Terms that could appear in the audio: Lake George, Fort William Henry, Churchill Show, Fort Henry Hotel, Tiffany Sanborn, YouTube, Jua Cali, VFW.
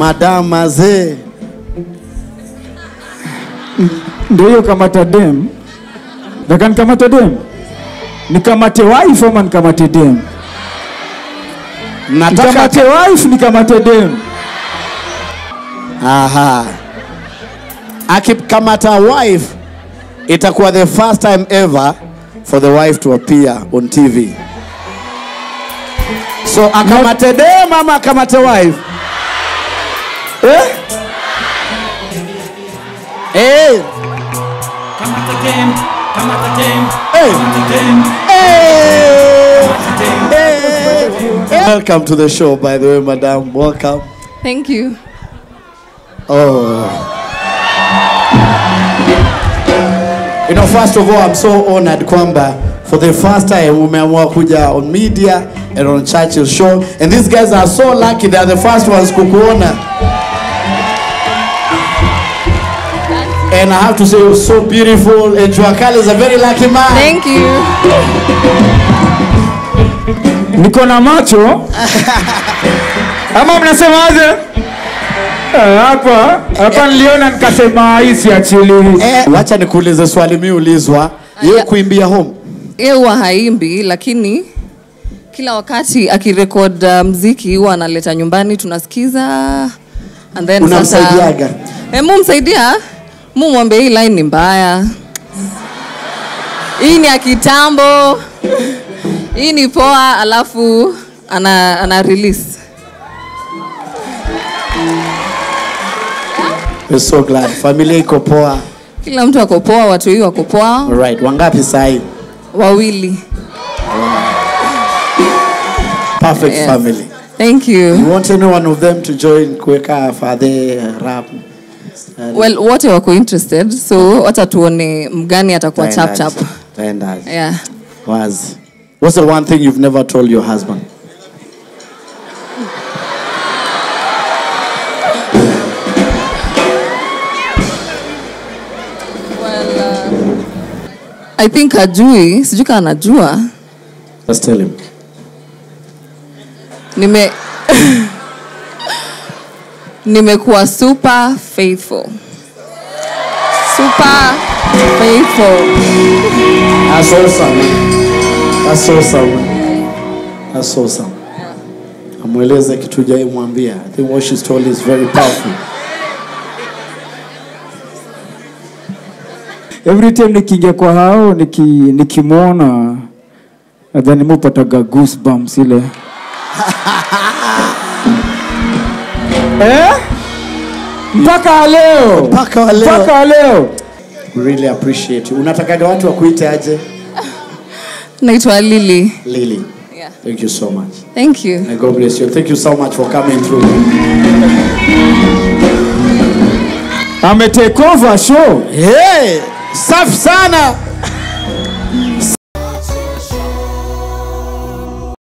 Madamaze. Do you kamata dem? Dagan kamata dem? Nikamate wife oman kamate dem. Nikamate wife nikamate dem. Aha. Akikamata wife, itakuwa the first time ever for the wife to appear on TV. So akamate dem ama akamate wife. Eh? Hey! Come at the game, come at the game, hey! Come at the game. Hey! Hey! Hey! Welcome to the show, by the way, madam. Welcome. Thank you. Oh. You know, first of all, I'm so honored, Kwamba, for the first time women work on media and on Churchill show. And these guys are so lucky, they are the first ones kukuona. And I have to say, you're so beautiful, and Jua Cali is a very lucky man. Thank you. Nikona macho. Ama mnasema aje? Hapa niliona nikasema hii si achili. Wacha nikuulize swali mimi ulizwa. Yeye kuimbia home. Yeye huwa haimbi lakini kila wakati akirecord muziki huwa analeta nyumbani tunasikiza. And then unamsaidiaga. Mumsaidia? Mumwambe hii line ni mbaya. Hii ni ya kitambo. Hii ni poa alafu ana release. We're so glad. Familia iko poa. Kila mtu ako poa, watu hiyo wako poa. All right, wangapi sahi? Wawili. Perfect yes. Family. Thank you. You want any one of them to join kuweka father rap? Well, wote wako interested, so wacha tuone mgani atakuwa chap chap. Yeah. What's the one thing you've never told your husband? Well, I think hajui, sijui kama anajua. Just tell him. Nimekuwa super faithful. Super faithful. That's awesome. That's awesome. That's awesome. Amweleze kitu jai mwambia. I think what she's told is very powerful. Every time nikiingia kwa hao nikimwona nadhani mpata goosebumps ile. Eh? Mpaka leo. Mpaka leo. Mpaka leo. We really appreciate you. Unatakaga watu wakuite aje? Naitwa Lily. Lily. Yeah. Thank you so much. Thank you. And God bless you. Thank you so much for coming through. Ame take over show. Hey! Safi sana.